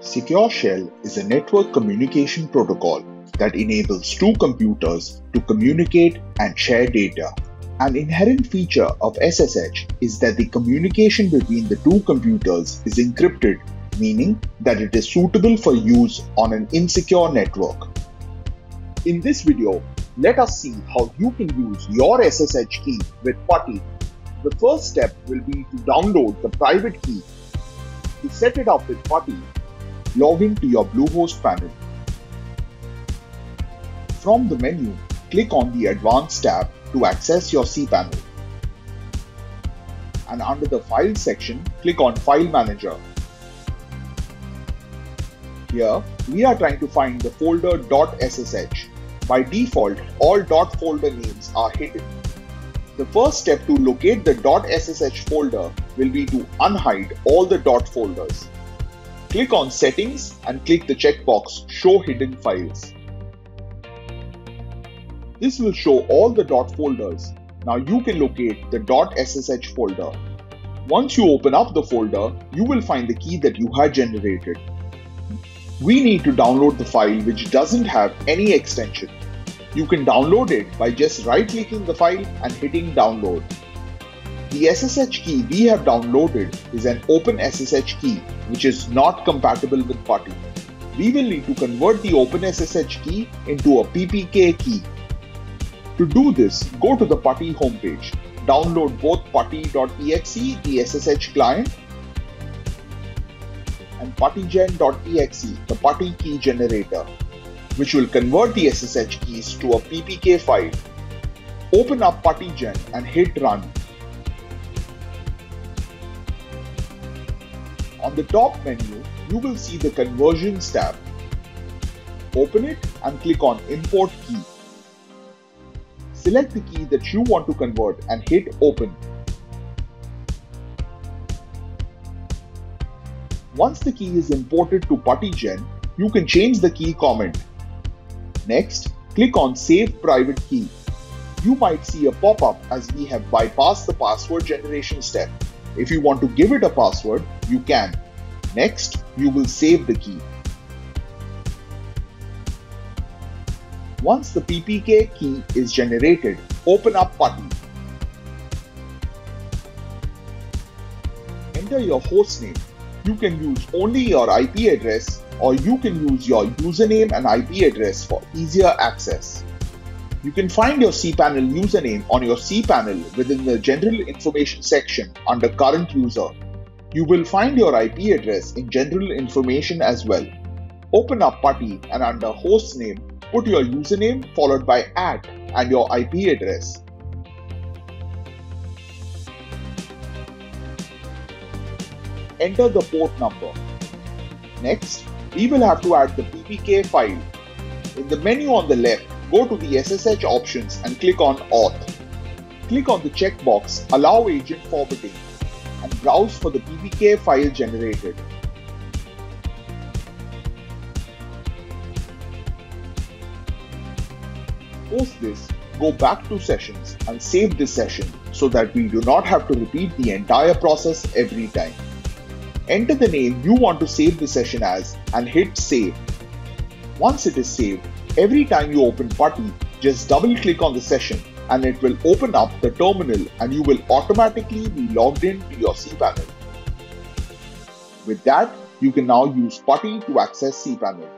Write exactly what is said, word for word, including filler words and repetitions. Secure Shell is a network communication protocol that enables two computers to communicate and share data. An inherent feature of S S H is that the communication between the two computers is encrypted, meaning that it is suitable for use on an insecure network. In this video, let us see how you can use your S S H key with PuTTY. The first step will be to download the private key. To set it up with PuTTY, log in to your Bluehost panel. From the menu, click on the Advanced tab to access your cPanel. And under the File section, click on File Manager. Here, we are trying to find the folder .ssh. By default, all dot folder names are hidden. The first step to locate the .ssh folder will be to unhide all the dot folders. Click on Settings and click the checkbox Show Hidden Files. This will show all the dot folders. Now you can locate the .ssh folder. Once you open up the folder, you will find the key that you had generated. We need to download the file which doesn't have any extension. You can download it by just right-clicking the file and hitting Download. The S S H key we have downloaded is an OpenSSH key which is not compatible with PuTTY. We will need to convert the OpenSSH key into a P P K key. To do this, go to the PuTTY homepage, download both putty dot E X E, the S S H client, and puttygen dot E X E, the PuTTY key generator, which will convert the S S H keys to a P P K file. Open up puttygen and hit Run. On the top menu, you will see the Conversions tab. Open it and click on Import Key. Select the key that you want to convert and hit Open. Once the key is imported to PuTTygen, you can change the key comment. Next, click on Save Private Key. You might see a pop-up as we have bypassed the password generation step. If you want to give it a password, you can. Next, you will save the key. Once the P P K key is generated, open up PuTTY. Enter your host name. You can use only your I P address, or you can use your username and I P address for easier access. You can find your cPanel username on your cPanel within the General Information section under Current User. You will find your I P address in General Information as well. Open up PuTTY and under Host Name, put your username followed by at and your I P address. Enter the port number. Next, we will have to add the P P K file. In the menu on the left, go to the S S H options and click on Auth. Click on the checkbox Allow Agent Forwarding and browse for the P P K file generated. Post this, go back to sessions and save this session so that we do not have to repeat the entire process every time. Enter the name you want to save the session as and hit Save. Once it is saved, every time you open PuTTY, just double-click on the session and it will open up the terminal and you will automatically be logged in to your cPanel. With that, you can now use PuTTY to access cPanel.